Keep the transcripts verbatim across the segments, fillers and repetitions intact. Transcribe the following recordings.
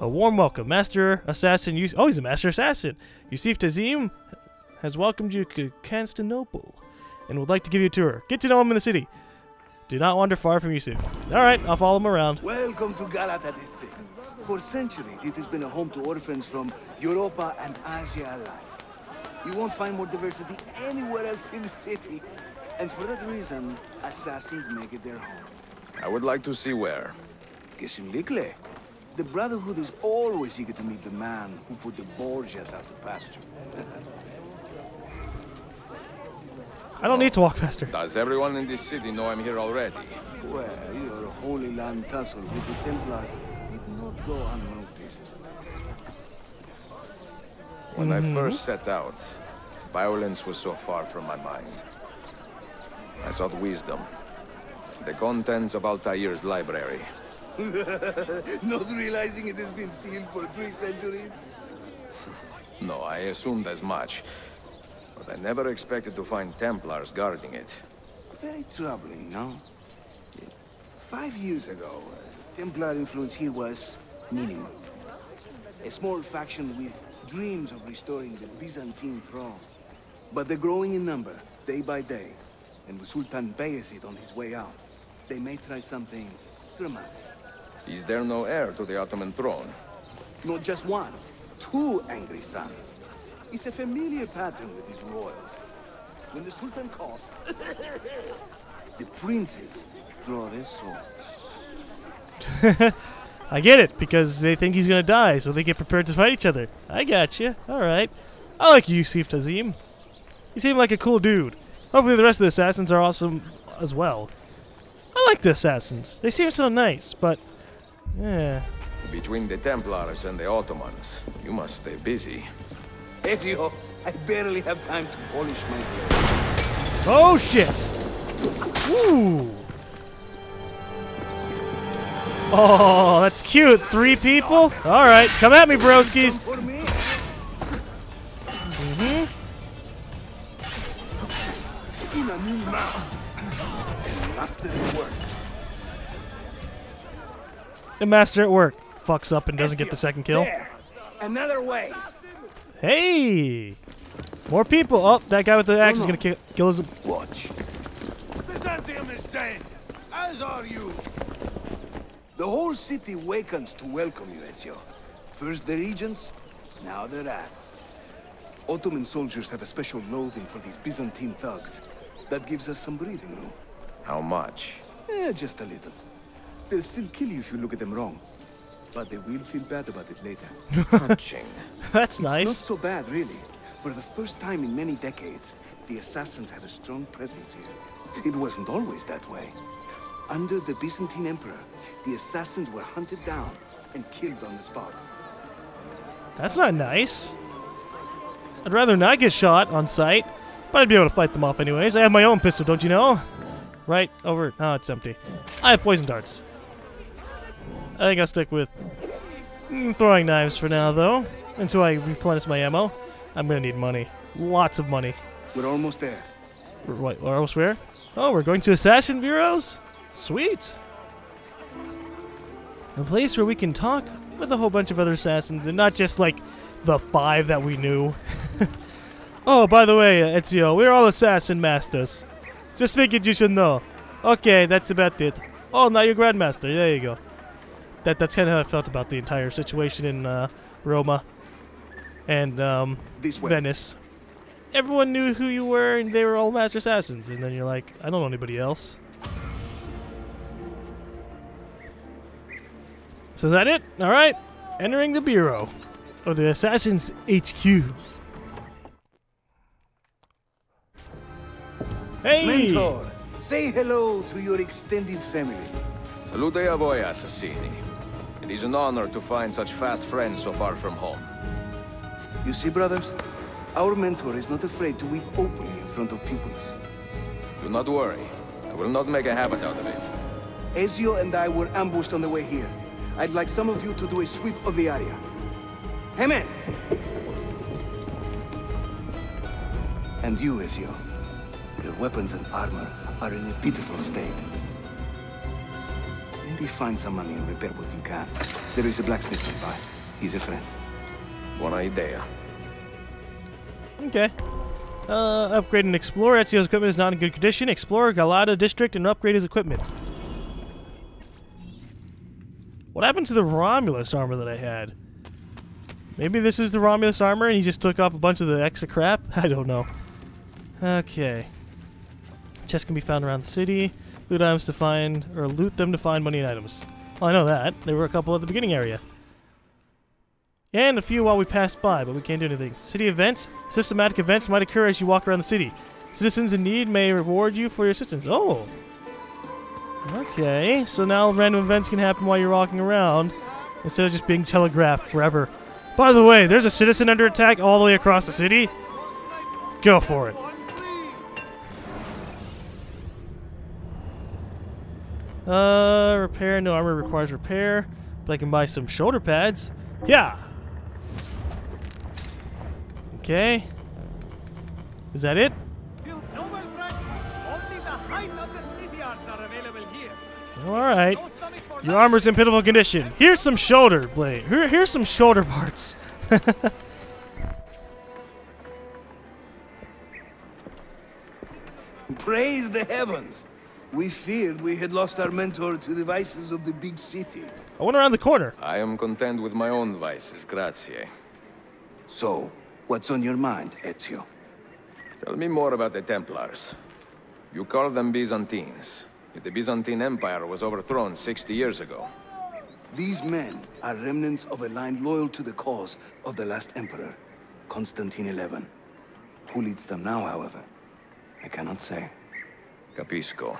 A warm welcome. Master Assassin Yus- Oh, he's a Master Assassin! Yusuf Tazim has welcomed you to Constantinople and would like to give you a tour. Get to know him in the city. Do not wander far from Yusuf. Alright, I'll follow him around. Welcome to Galata District. For centuries, it has been a home to orphans from Europa and Asia alike. You won't find more diversity anywhere else in the city. And for that reason, assassins make it their home. I would like to see where. Kisimlikle. The Brotherhood is always eager to meet the man who put the Borgias out to pasture. I don't need to walk faster. Does everyone in this city know I'm here already? Well, your Holy Land tussle with the Templar did not go unnoticed. When mm-hmm. I first set out, violence was so far from my mind. I sought wisdom. The contents of Altair's library. Not realizing it has been sealed for three centuries? No, I assumed as much. But I never expected to find Templars guarding it. Very troubling, no? Five years ago, uh, Templar influence here was minimal. A small faction with dreams of restoring the Byzantine throne. But they're growing in number, day by day. And with Sultan Bayezid on his way out, they may try something dramatic. Is there no heir to the Ottoman throne? Not just one, two angry sons. It's a familiar pattern with these royals. When the Sultan calls, the princes draw their swords. I get it, because they think he's gonna die, so they get prepared to fight each other. I gotcha, alright. I like Yusuf Tazim. He seemed like a cool dude. Hopefully the rest of the assassins are awesome as well. I like the assassins. They seem so nice, but... yeah. Between the Templars and the Ottomans, you must stay busy. Ezio, I barely have time to polish my hair. Oh shit! Ooh! Oh, that's cute. Three people? Alright, come at me, broskies! Mm-hmm. In a new mouth. Master at work. The master at work fucks up and doesn't Ezio, get the second kill. There. Another way. Hey! More people! Oh, that guy with the axe oh, no. is gonna ki kill his... Watch. Byzantium is dead, as are you. The whole city wakens to welcome you, Ezio. First the regents, now the rats. Ottoman soldiers have a special loathing for these Byzantine thugs. That gives us some breathing room. How much? Eh, just a little. They'll still kill you if you look at them wrong. But they will feel bad about it later. Punching. That's nice. It's not so bad, really. For the first time in many decades, the assassins had a strong presence here. It wasn't always that way. Under the Byzantine Emperor, the assassins were hunted down and killed on the spot. That's not nice. I'd rather not get shot on sight, but I'd be able to fight them off anyways. I have my own pistol, don't you know? Right over... Oh, it's empty. I have poison darts. I think I'll stick with throwing knives for now, though, until I replenish my ammo. I'm gonna need money. Lots of money. We're almost there. We're, what, we're almost where? Oh, we're going to assassin bureaus? Sweet! A place where we can talk with a whole bunch of other assassins, and not just, like, the five that we knew. Oh, by the way, Ezio, we're all assassin masters. Just figured you should know. Okay, that's about it. Oh, now you're Grandmaster. There you go. That, that's kind of how I felt about the entire situation in uh, Roma and um, Venice. Everyone knew who you were and they were all master assassins. And then you're like, I don't know anybody else. So is that it? Alright. Entering the Bureau. Or the Assassin's H Q. Hey! Mentor, say hello to your extended family. Salute a voi, assassini. It is an honor to find such fast friends so far from home. You see, brothers, our mentor is not afraid to weep openly in front of pupils. Do not worry. I will not make a habit out of it. Ezio and I were ambushed on the way here. I'd like some of you to do a sweep of the area. Hey, man! And you, Ezio. Your weapons and armor are in a pitiful state. maybe find some money and repair what you can. There is a blacksmith nearby. He's a friend. Buona idea. Okay. Uh, upgrade and explore. Ezio's equipment is not in good condition. Explore Galata District and upgrade his equipment. What happened to the Romulus armor that I had? Maybe this is the Romulus armor and he just took off a bunch of the extra crap? I don't know. Okay. Chests can be found around the city. Loot items to find, or loot them to find money and items. Well, I know that. There were a couple at the beginning area. And a few while we passed by, but we can't do anything. City events. Systematic events might occur as you walk around the city. Citizens in need may reward you for your assistance. Oh! Okay, so now random events can happen while you're walking around, instead of just being telegraphed forever. By the way, there's a citizen under attack all the way across the city. Go for it. Uh, repair. No armor requires repair, but I can buy some shoulder pads. Yeah. Okay. Is that it? Alright. Your armor's in pitiful condition. Here's some shoulder blade. Here, here's some shoulder parts. Praise the heavens! We feared we had lost our mentor to the vices of the big city. I went around the corner. I am content with my own vices, grazie. So, what's on your mind, Ezio? Tell me more about the Templars. You call them Byzantines. The Byzantine Empire was overthrown sixty years ago. These men are remnants of a line loyal to the cause of the last emperor, Constantine the Eleventh. Who leads them now, however, I cannot say. Capisco.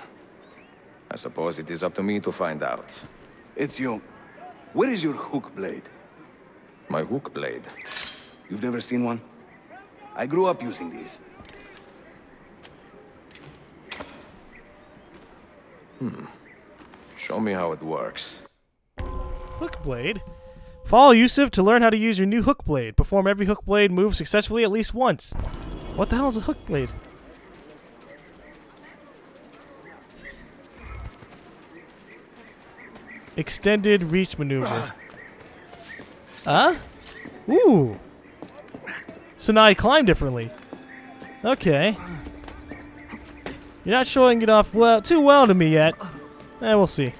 I suppose it is up to me to find out. Ezio, where is your hook blade? My hook blade? You've never seen one? I grew up using these. Hmm. Show me how it works. Hook blade? Follow Yusuf to learn how to use your new hook blade. Perform every hook blade move successfully at least once. What the hell is a hook blade? Extended reach maneuver. Huh? Ooh. So now I climb differently. Okay. You're not showing it off well, too well to me yet. Eh, we'll see.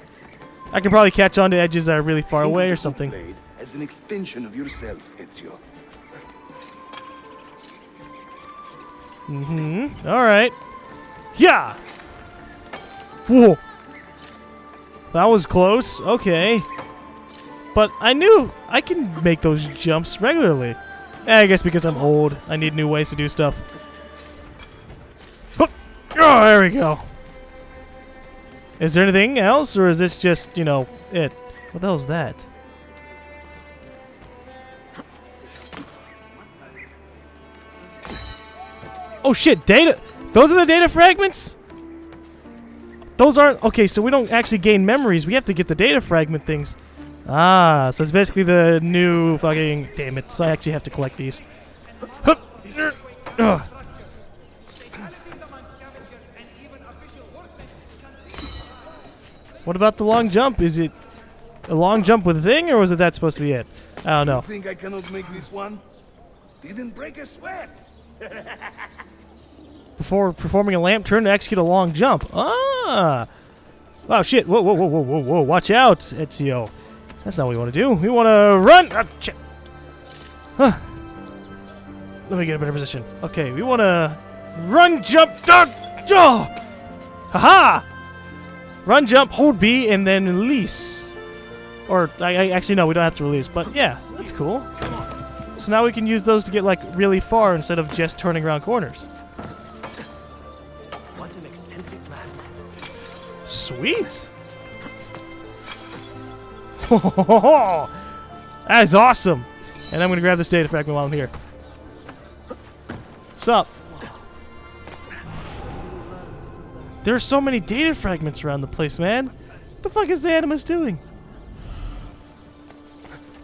I can probably catch on to edges that are really far away or something. Blade as an extension of yourself, Ezio. Mm-hmm. All right. Yeah. Whoa. That was close. Okay. But I knew I can make those jumps regularly. Eh, I guess because I'm old, I need new ways to do stuff. Oh, there we go. Is there anything else, or is this just, you know, it? What the hell is that? Oh shit, data! Those are the data fragments? Those aren't... Okay, so we don't actually gain memories. We have to get the data fragment things. Ah, so it's basically the new fucking... Damn it, so I actually have to collect these. Hup! Ugh. What about the long jump? Is it a long jump with a thing, or was it that supposed to be it? I don't know. You think I cannot make this one? Didn't break a sweat. Before performing a lamp turn to execute a long jump. Ah! Wow, shit! Whoa, whoa, whoa, whoa, whoa, whoa! Watch out, Ezio. That's not what we want to do. We want to run. Ah, shit. Huh. Let me get a better position. Okay, we want to run, jump, dodge. Oh! Haha! Run, jump, hold B, and then release. Or, I, I actually, no, we don't have to release, but yeah, that's cool. So now we can use those to get, like, really far instead of just turning around corners. What an eccentric man. Sweet! That is awesome! And I'm gonna grab this data fragment while I'm here. Sup? There's so many data fragments around the place, man. What the fuck is the Animus doing?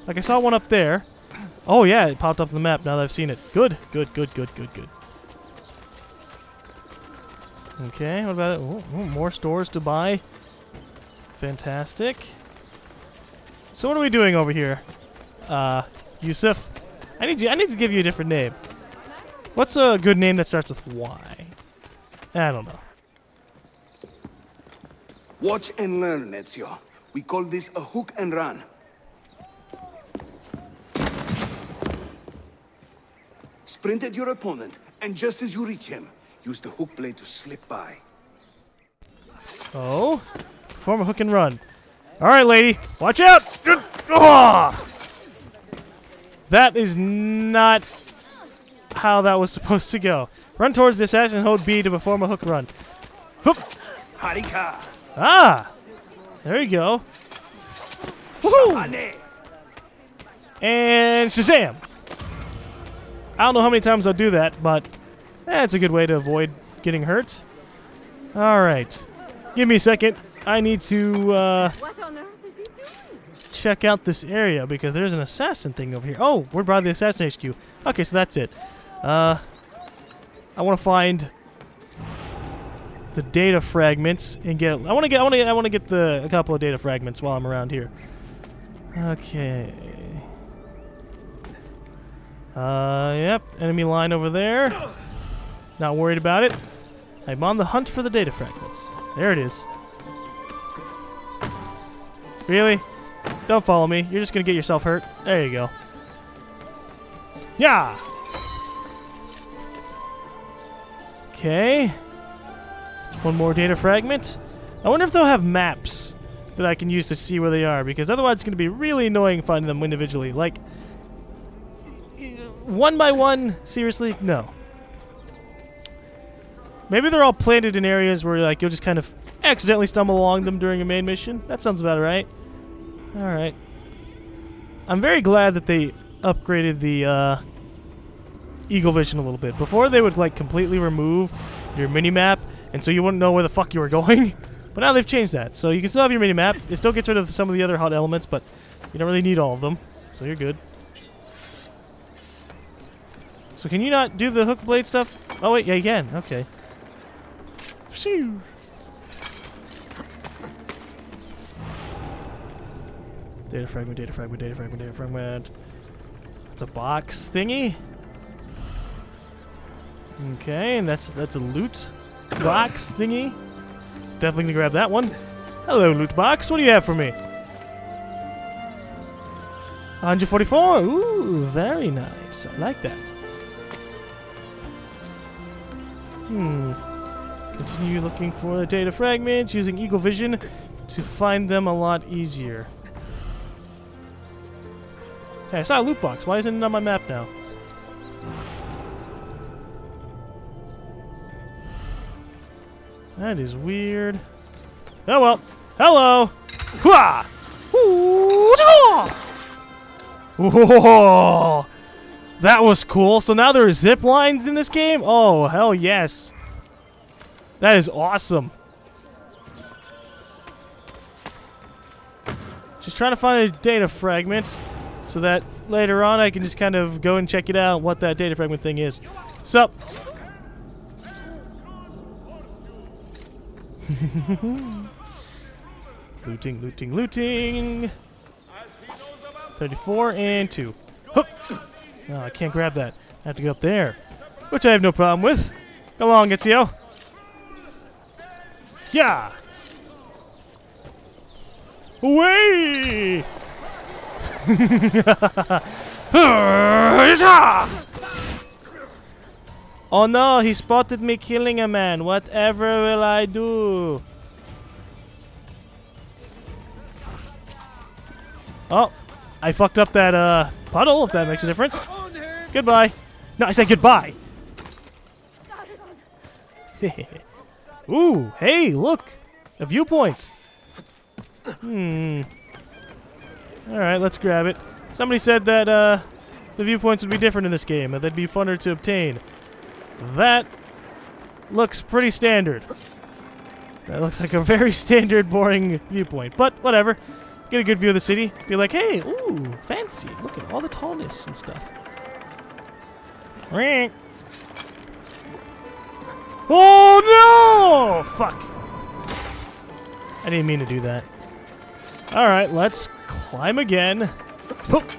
Like, I saw one up there. Oh, yeah, it popped off the map now that I've seen it. Good, good, good, good, good, good. Okay, what about it? Ooh, ooh, more stores to buy. Fantastic. So what are we doing over here? Uh, Yusuf, I need you. I need to give you a different name. What's a good name that starts with Y? I don't know. Watch and learn, Ezio. We call this a hook and run. Sprint at your opponent, and just as you reach him, use the hook blade to slip by. Oh, form a hook and run. All right, lady, watch out! Oh! That is not how that was supposed to go. Run towards the assassin, hold B to perform a hook run. Hoop! Harika. Ah! There you go. Woohoo! And Shazam! I don't know how many times I'll do that, but that's a good way to avoid getting hurt. All right. Give me a second. I need to uh, check out this area because there's an assassin thing over here. Oh, we're by the assassin H Q. Okay, so that's it. Uh, I want to find the data fragments and get. I want to get. I want to. I want to get the a couple of data fragments while I'm around here. Okay. Uh, yep. Enemy line over there. Not worried about it. I'm on the hunt for the data fragments. There it is. Really? Don't follow me. You're just gonna get yourself hurt. There you go. Yeah. Okay. One more data fragment. I wonder if they'll have maps that I can use to see where they are, because otherwise it's gonna be really annoying finding them individually. Like one by one. Seriously? No. Maybe they're all planted in areas where like you'll just kind of accidentally stumble along them during a main mission. That sounds about right. All right. I'm very glad that they upgraded the uh, Eagle Vision a little bit. Before they would like completely remove your mini-map, and so you wouldn't know where the fuck you were going. But now they've changed that, so you can still have your mini-map. It still gets rid of some of the other hot elements, but you don't really need all of them, so you're good. So can you not do the hook blade stuff? Oh wait, yeah, you can. Okay. Phew. Data fragment, data fragment, data fragment, data fragment. That's a box thingy. Okay, and that's that's a loot box thingy. Definitely gonna grab that one. Hello, loot box. What do you have for me? one forty-four. Ooh, very nice. I like that. Hmm. Continue looking for the data fragments using Eagle Vision to find them a lot easier. Hey, I saw a loot box. Why isn't it on my map now? That is weird. Oh well. Hello! Hooah! Whoa! That was cool. So now there are zip lines in this game? Oh, hell yes. That is awesome. Just trying to find a data fragment so that later on I can just kind of go and check it out what that data fragment thing is. Sup? Looting, looting, looting. thirty-four and two. Hup. No, I can't grab that. I have to go up there, which I have no problem with. Come along, Ezio. Yeah. Away. Oh no, he spotted me killing a man. Whatever will I do? Oh, I fucked up that uh puddle, if that makes a difference. Goodbye. No, I said goodbye. Ooh, hey, look. A viewpoint. Hmm. Alright, let's grab it. Somebody said that uh, the viewpoints would be different in this game, and they'd be funner to obtain. That looks pretty standard. That looks like a very standard, boring viewpoint, but whatever. Get a good view of the city. Be like, hey, ooh, fancy. Look at all the tallness and stuff. Oh no! Fuck. I didn't mean to do that. All right, let's climb again. Hoop.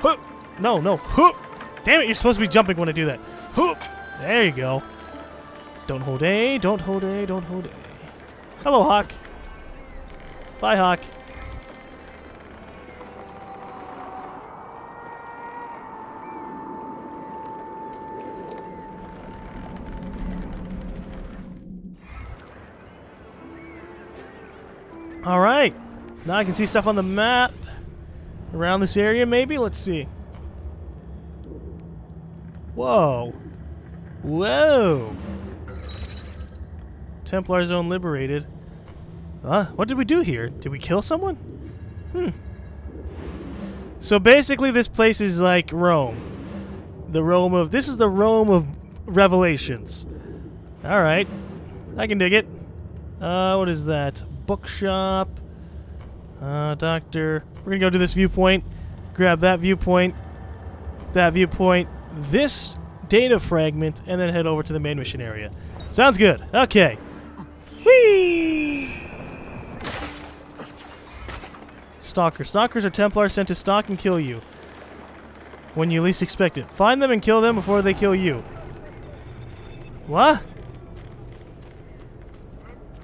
Hoop. No, no. Hoop. Damn it, you're supposed to be jumping when I do that. Hoop. There you go. Don't hold A, don't hold A, don't hold A. Hello, Hawk. Bye, Hawk. All right, now I can see stuff on the map around this area, maybe? Let's see. Whoa. Whoa. Templar zone liberated. Huh? What did we do here? Did we kill someone? Hmm. So basically this place is like Rome. The Rome of... This is the Rome of Revelations. All right. I can dig it. Uh, what is that? Bookshop, uh, doctor. We're gonna go to this viewpoint, grab that viewpoint, that viewpoint, this data fragment, and then head over to the main mission area. Sounds good. Okay. Whee! Stalker. Stalkers are Templars sent to stalk and kill you when you least expect it. Find them and kill them before they kill you. What?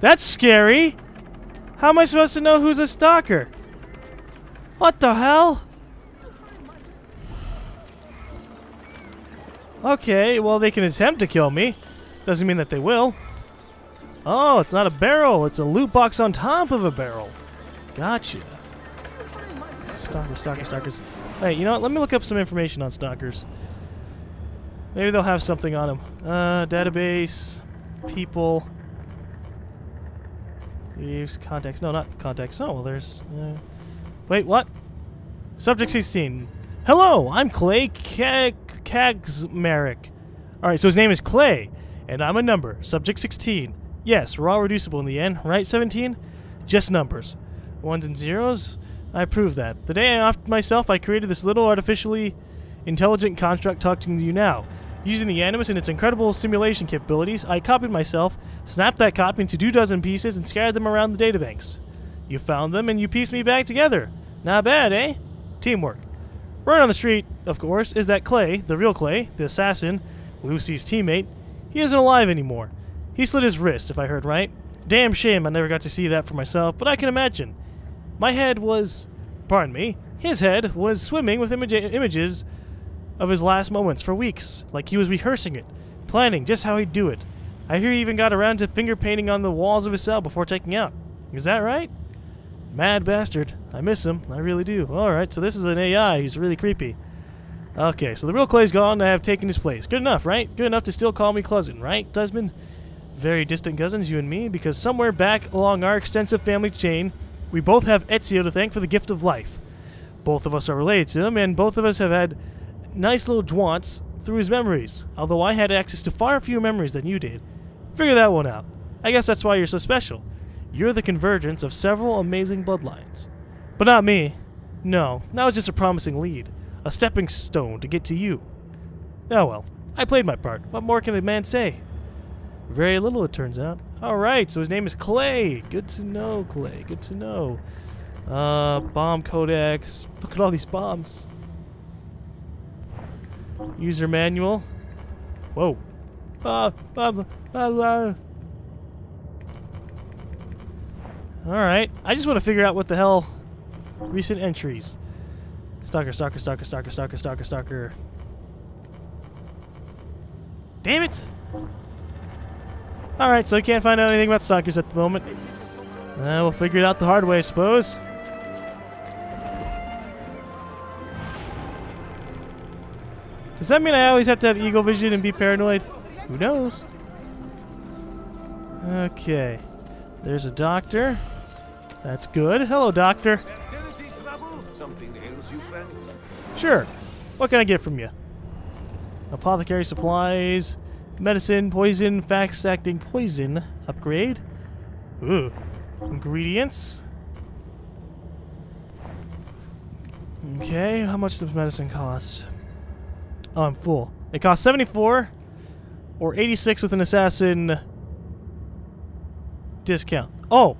That's scary! How am I supposed to know who's a stalker? What the hell? Okay, well they can attempt to kill me. Doesn't mean that they will. Oh, it's not a barrel. It's a loot box on top of a barrel. Gotcha. Stalkers, stalkers, stalkers. Hey, you know what? Let me look up some information on stalkers. Maybe they'll have something on them. Uh, database, people... Use contacts. No, not contacts. Oh, well, there's... Uh, wait, what? Subject sixteen. Hello, I'm Clay Kagsmerick. Alright, so his name is Clay, and I'm a number. Subject sixteen. Yes, we're all reducible in the end, right, seventeen? Just numbers. Ones and zeros? I prove that. The day I offed myself, I created this little artificially intelligent construct talking to you now. Using the Animus and its incredible simulation capabilities, I copied myself, snapped that copy into two dozen pieces, and scattered them around the databanks. You found them, and you pieced me back together. Not bad, eh? Teamwork. Word on the street, of course, is that Clay, the real Clay, the assassin, Lucy's teammate, he isn't alive anymore. He slit his wrist, if I heard right. Damn shame I never got to see that for myself, but I can imagine. My head was... pardon me. His head was swimming with ima- images... of his last moments for weeks, like he was rehearsing it, planning just how he'd do it. I hear he even got around to finger painting on the walls of his cell before taking out. Is that right? Mad bastard. I miss him. I really do. Alright, so this is an A I who's really creepy. Okay, so the real Clay's gone and I have taken his place. Good enough, right? Good enough to still call me cousin, right, Desmond? Very distant cousins, you and me, because somewhere back along our extensive family chain, we both have Ezio to thank for the gift of life. Both of us are related to him, and both of us have had... nice little dwants through his memories, although I had access to far fewer memories than you did. Figure that one out. I guess that's why you're so special. You're the convergence of several amazing bloodlines. But not me. No, that was just a promising lead. A stepping stone to get to you. Oh well, I played my part. What more can a man say? Very little, it turns out. Alright, so his name is Clay. Good to know, Clay. Good to know. Uh, bomb codex. Look at all these bombs. User manual. Whoa. Uh, uh, uh, uh. Alright. I just want to figure out what the hell. Recent entries. Stalker, stalker, stalker, stalker, stalker, stalker, stalker. Damn it! Alright, so I can't find out anything about stalkers at the moment. Uh, we'll figure it out the hard way, I suppose. Does that mean I always have to have eagle vision and be paranoid? Who knows? Okay. There's a doctor. That's good. Hello, doctor. Something ails you, friend? Sure. What can I get from you? Apothecary supplies. Medicine, poison, fast-acting poison. Upgrade. Ooh. Ingredients. Okay. How much does medicine cost? Oh, I'm full. It costs seventy-four or eighty-six with an assassin discount. Oh,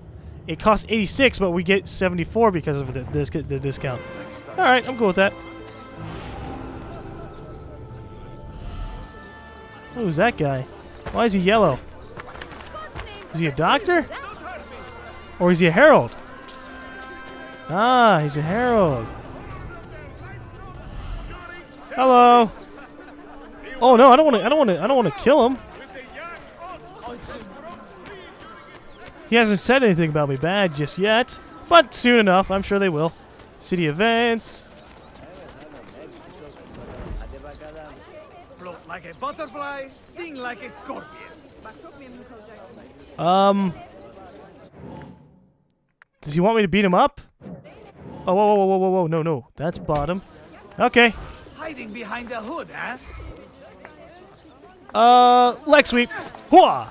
It costs eighty-six, but we get seventy-four because of the, this, the discount. All right, I'm cool with that. Who's that guy? Why is he yellow? Is he a doctor? Or is he a herald? Ah, he's a herald. Hello. Oh no, I don't want to. I don't want to. I don't want to kill him. He hasn't said anything about me bad just yet, but soon enough, I'm sure they will. City events. Float like a butterfly, sting like a scorpion. Um. Does he want me to beat him up? Oh, whoa, whoa, whoa, whoa, whoa, no, no. That's bottom. Okay. Hiding behind the hood, huh? Uh, leg sweep. Hua!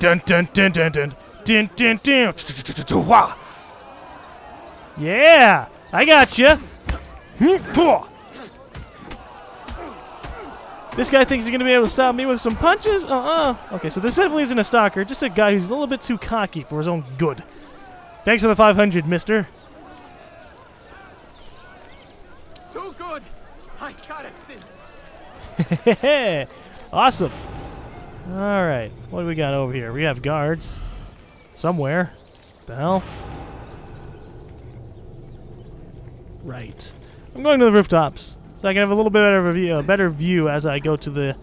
Dun dun dun dun dun dun dun dun. Yeah, I got you. This guy thinks he's gonna be able to stop me with some punches. Uh uh. Okay, so this definitely isn't a stalker, just a guy who's a little bit too cocky for his own good. Thanks for the five hundred, Mister. Too good. I got it. Awesome. Alright, what do we got over here? We have guards. Somewhere. What the hell? Right. I'm going to the rooftops, so I can have a little bit better of a view, a better view as I go to the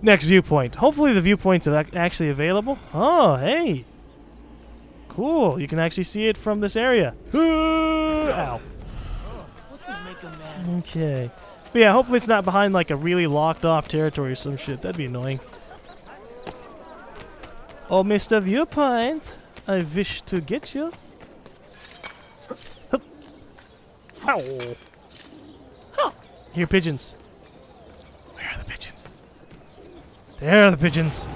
next viewpoint. Hopefully the viewpoints are actually available. Oh, hey! Cool, you can actually see it from this area. Ow. Okay. But yeah, hopefully it's not behind like a really locked off territory or some shit. That'd be annoying. Oh, Mister Viewpoint, I wish to get you. Hup. Ow. Huh. Here, pigeons. Where are the pigeons? There are the pigeons.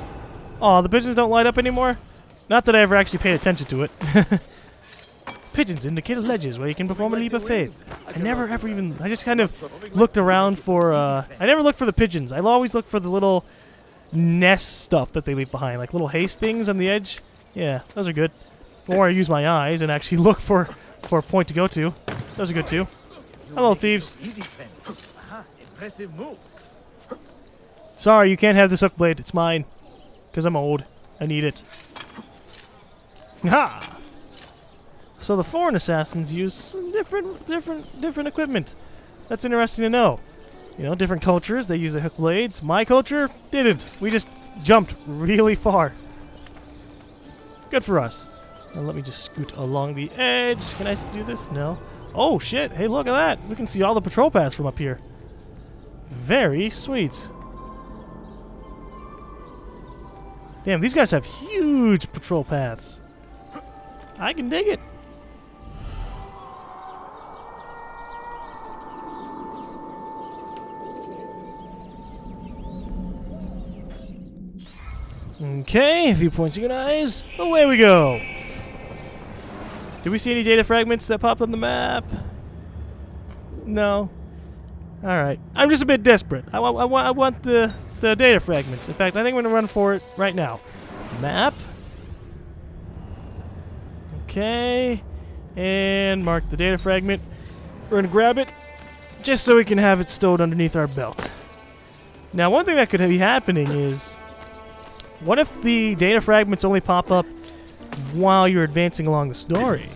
Oh, the pigeons don't light up anymore? Not that I ever actually paid attention to it. Pigeons indicate ledges where you can perform a leap of faith. I never ever even, I just kind of looked around for, uh, I never looked for the pigeons. I always look for the little nest stuff that they leave behind, like little haze things on the edge. Yeah, those are good. Or I use my eyes and actually look for for a point to go to. Those are good too. Hello, thieves. Sorry, you can't have this blade. It's mine, because I'm old. I need it. Ha! So the foreign assassins use different, different, different equipment. That's interesting to know. You know, different cultures, they use the hook blades. My culture didn't. We just jumped really far. Good for us. Now let me just scoot along the edge. Can I do this? No. Oh, shit. Hey, look at that. We can see all the patrol paths from up here. Very sweet. Damn, these guys have huge patrol paths. I can dig it. Okay, a few points organized. Away we go. Did we see any data fragments that popped on the map? No. All right. I'm just a bit desperate. I, I, I want the the data fragments. In fact, I think I'm gonna run for it right now. Map. Okay. And mark the data fragment. We're gonna grab it, just so we can have it stowed underneath our belt. Now, one thing that could be happening is, what if the data fragments only pop up while you're advancing along the story?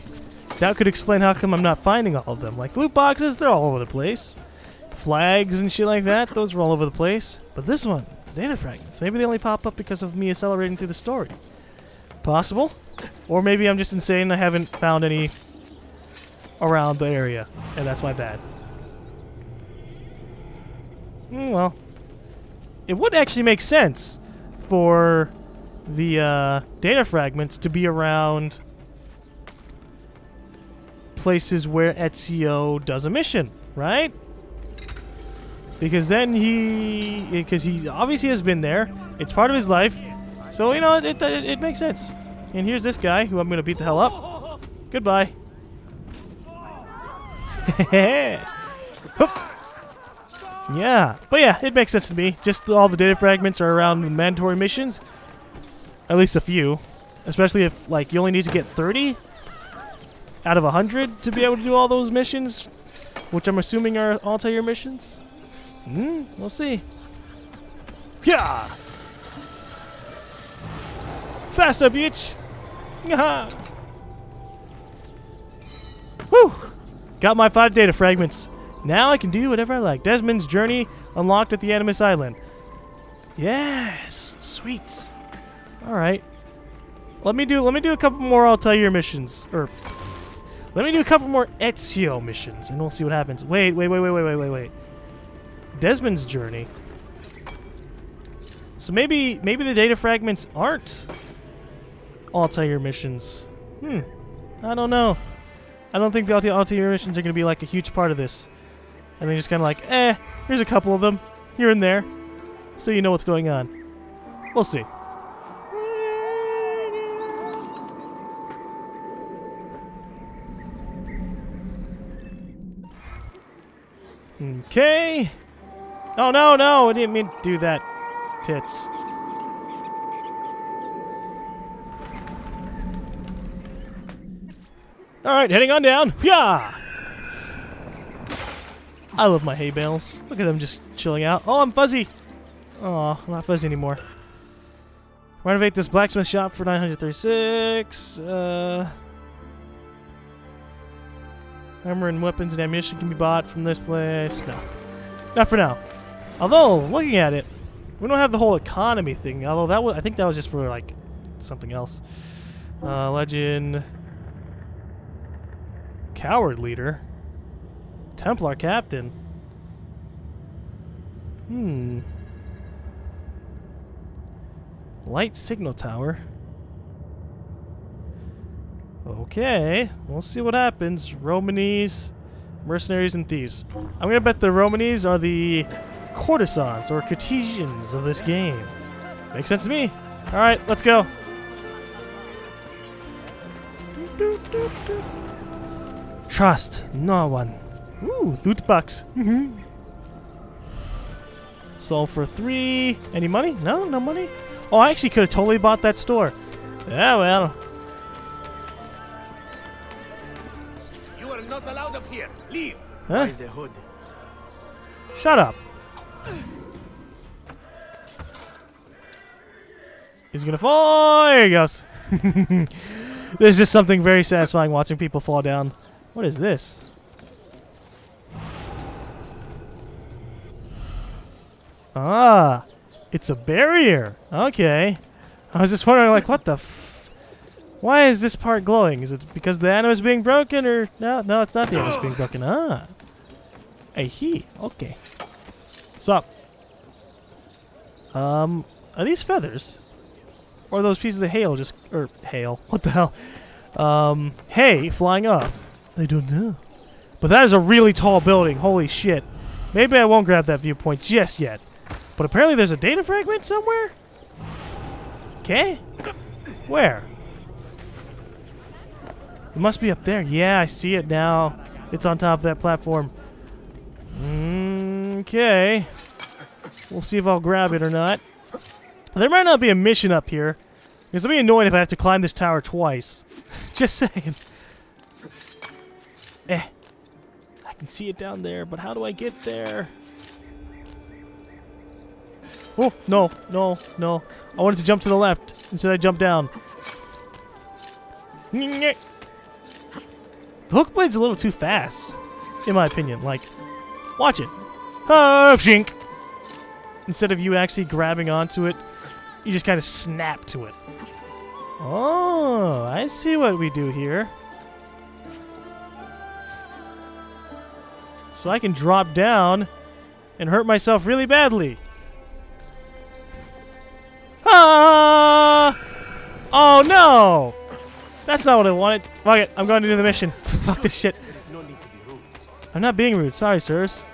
That could explain how come I'm not finding all of them. Like loot boxes, they're all over the place. Flags and shit like that, those are all over the place. But this one, the data fragments, maybe they only pop up because of me accelerating through the story. Possible. Or maybe I'm just insane and I haven't found any around the area. And that's my bad. Mm, well, it would actually make sense for the uh, data fragments to be around places where Ezio does a mission, right? Because then he, because he obviously has been there. It's part of his life, so you know it, it, it makes sense. And here's this guy who I'm gonna beat the hell up. Goodbye. Yeah, but yeah, it makes sense to me. Just all the data fragments are around mandatory missions. At least a few. Especially if, like, you only need to get thirty out of one hundred to be able to do all those missions, which I'm assuming are altair missions. Hmm, we'll see. Yeah! Faster, bitch! Yeah! Whew! Got my five data fragments. Now I can do whatever I like. Desmond's journey unlocked at the Animus Island. Yes! Sweet! Alright. Let me do let me do a couple more Altair missions. Or let me do a couple more Ezio missions and we'll see what happens. Wait, wait, wait, wait, wait, wait, wait, wait. Desmond's journey. So maybe maybe the data fragments aren't Altair missions. Hmm. I don't know. I don't think the Altair missions are gonna be like a huge part of this. And they're just kinda like, eh, here's a couple of them. Here and there. So you know what's going on. We'll see. Okay. Oh no, no, I didn't mean to do that. Tits. Alright, heading on down. Yeah. I love my hay bales. Look at them just chilling out. Oh, I'm fuzzy. Oh, I'm not fuzzy anymore. Renovate this blacksmith shop for nine hundred thirty-six. Uh, armor and weapons and ammunition can be bought from this place. No. Not for now. Although, looking at it, we don't have the whole economy thing. Although, that was, I think that was just for, like, something else. Uh, legend. Coward leader. Templar captain. Hmm. Light signal tower. Okay, we'll see what happens. Romanies, mercenaries, and thieves. I'm gonna bet the Romanies are the courtesans or Cartesians of this game. Makes sense to me. All right, let's go. Trust no one. Ooh, loot box. Mm-hmm. Sold for three. Any money? No, no money. Oh, I actually could have totally bought that store. Yeah, well. You are not allowed up here. Leave. Huh? By the hood. Shut up. He's gonna fall. There he goes. There's just something very satisfying watching people fall down. What is this? Ah. It's a barrier. Okay. I was just wondering, like, what the f... Why is this part glowing? Is it because the animus is being broken, or... No, no, it's not the animus being broken. Ah. Hey, he. Okay. What's up? Um, are these feathers? Or are those pieces of hail just... Or, hail. What the hell? Um, hay flying off. I don't know. But that is a really tall building. Holy shit. Maybe I won't grab that viewpoint just yet. But apparently there's a data fragment somewhere? Okay. Where? It must be up there. Yeah, I see it now. It's on top of that platform. Okay. We'll see if I'll grab it or not. There might not be a mission up here. Because I'll be annoyed if I have to climb this tower twice. Just saying. Eh. I can see it down there, but how do I get there? Oh, no, no, no. I wanted to jump to the left. Instead, I jumped down. The hook blade's a little too fast, in my opinion. Like, watch it. Oh, shink. Instead of you actually grabbing onto it, you just kind of snap to it. Oh, I see what we do here. So I can drop down and hurt myself really badly. Ah! Oh no! That's not what I wanted. Fuck it, I'm going to do the mission. Fuck this shit. I'm not being rude, sorry sirs.